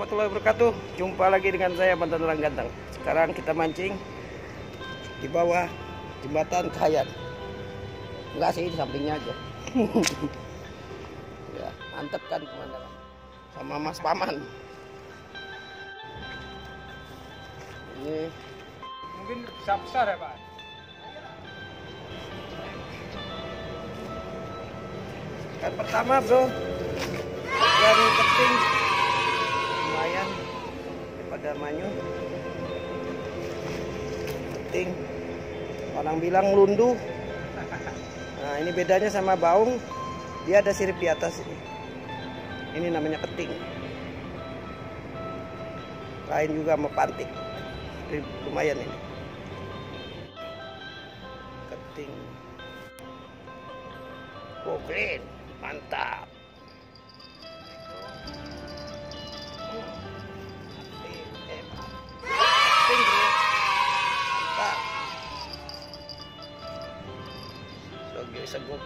warahmatullahi wabarakatuh. Jumpa lagi dengan saya Mantan Orang Ganteng. Sekarang kita mancing di bawah jembatan Kahayan. Enggak sih, di sampingnya aja. Ya, mantep kan teman-teman. Sama Mas Paman. Ini mungkin besar ya Pak. Kan pertama bro. Dan penting lumayan daripada manyu. Penting. Orang bilang lundu. Nah, ini bedanya sama baung, dia ada sirip di atas ini. Ini namanya peting. Lain juga sama pantik. Lumayan ini. Keting. Oke, mantap.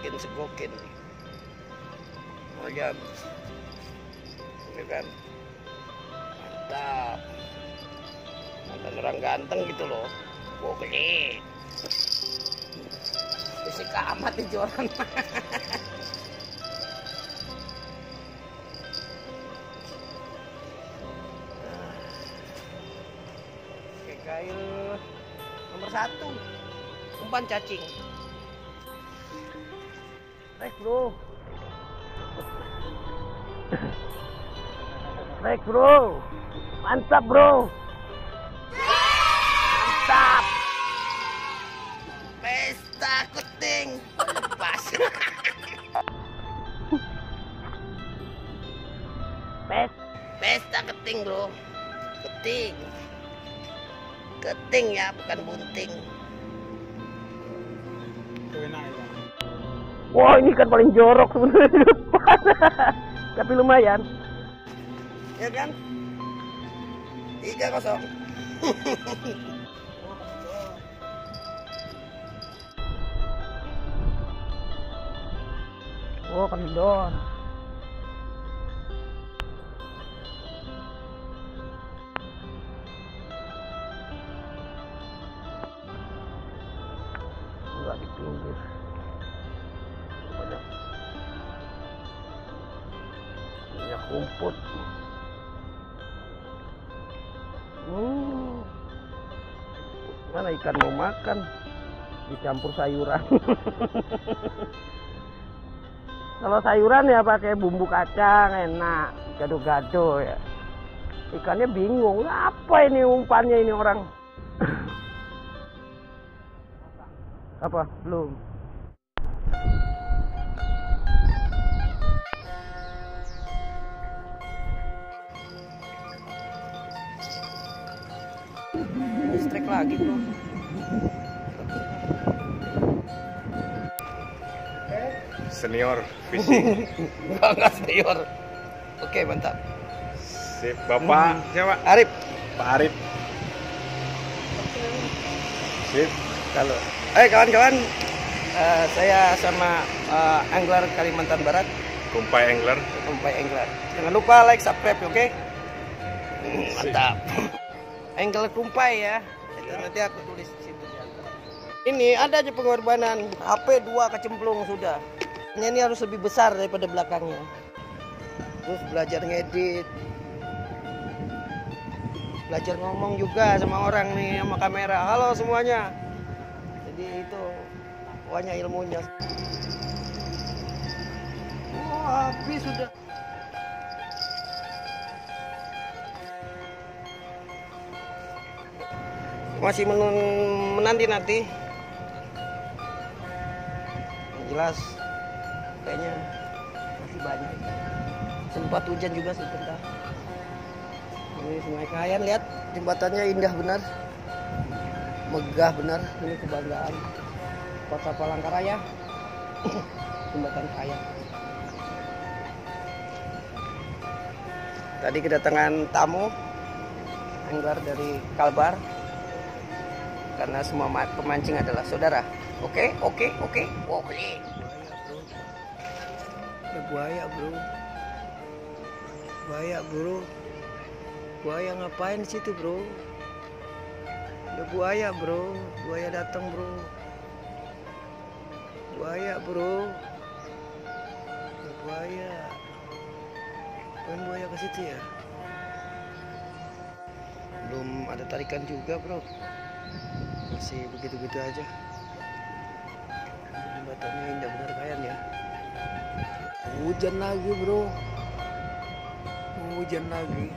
Segokin nih, mantap, ya kan, mantap, Mantan Orang Ganteng gitu loh, gokin, fisik amat itu orang. Oke, kail nomor 1, umpan cacing. Rek bro, mantap bro, mantap, pesta kuting, pas, pesta keting bro, keting ya bukan bunting. Wah, ini kan paling jorok sebenarnya di depan. Tapi lumayan. Ya kan? 3-0. Oh, kendor. Enggak di pinggir. Banyak rumput. Mana ikan mau makan dicampur sayuran. Kalau sayuran ya pakai bumbu kacang enak, gado-gado ya. Ikannya bingung, apa ini umpannya ini orang. Apa? Belum. Strike lagi tuh. Senior fishing. Enggak senior. Oke, mantap. Sip, Bapak. Siapa? Arif. Pak Arif. Sip. Halo. Kawan-kawan. Saya sama Angler Kalimantan Barat. Kumpai Angler. Jangan lupa like, subscribe, oke? Okay? Mantap. Angler Kumpai ya. Itu nanti aku tulis di situ ya. Ini ada aja pengorbanan. HP 2 kecemplung sudah. Ini harus lebih besar daripada belakangnya. Terus belajar ngedit. Belajar ngomong juga sama orang nih, sama kamera. Halo semuanya. Jadi itu banyak ilmunya. Wah, habis sudah. Masih menanti-nanti, jelas kayaknya masih banyak. Sempat hujan juga sebentar. Ini Sungai Kahayan, lihat jembatannya indah benar, megah benar. Ini kebanggaan kota Palangka Raya, jembatan Kahayan. Tadi kedatangan tamu angler dari Kalbar. Karena semua pemancing adalah saudara. Oke. Buaya bro. Buaya ngapain situ, bro? Ada buaya, bro. Buaya datang, bro. Buaya, bro. Ada buaya. Bukan buaya ke situ ya? Belum ada tarikan juga, bro. Masih begitu-begitu aja. Batangnya indah benar Kahayan ya. Hujan lagi, bro. Hujan lagi.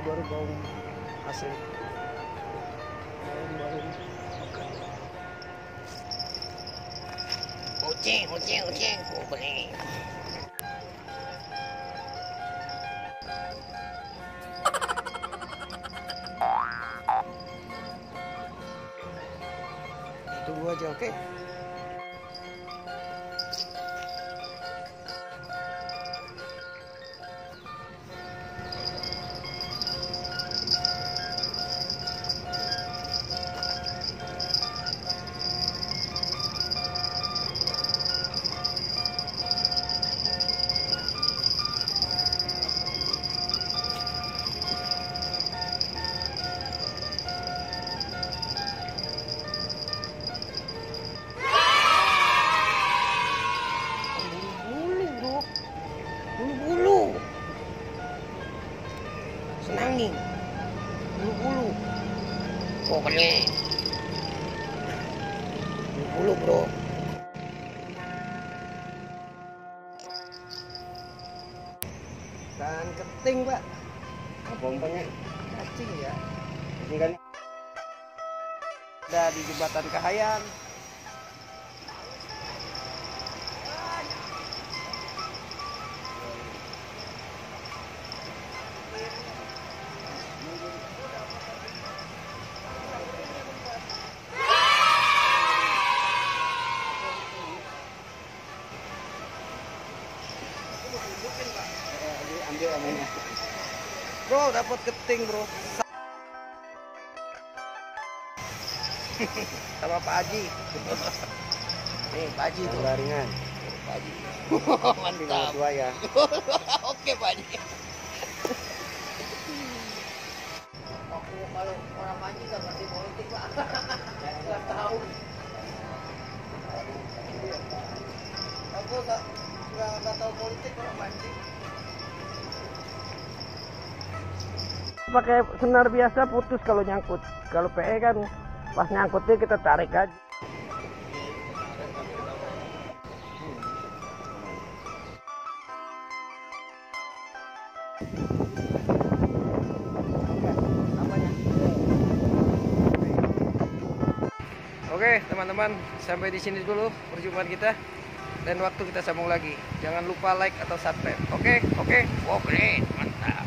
Baru baung hasil baru makan oceng kok beli tunggu aja. Oke. Senangin bulu-bulu pokoknya bulu-bulu, bro. Dan keting, Pak. Abang-abangnya cacing ya. Ini kan ada di jembatan Kahayan. Bro, dapat keting, bro. Sama Pak Haji. Nih, Pak Haji tuh. Laringan. Pak Haji. Mantap. Ya. Oke, Pak Haji. Aku kalau orang Haji nggak ngerti politik, Pak. Nggak tahu. Aku nggak tahu politik orang Haji. Pakai senar biasa putus kalau nyangkut. Kalau PE kan pas nyangkutnya kita tarik aja. Oke, teman-teman, sampai di sini dulu perjumpaan kita. Dan waktu kita sambung lagi. Jangan lupa like atau subscribe. Oke, oke. Wow, keren. Mantap.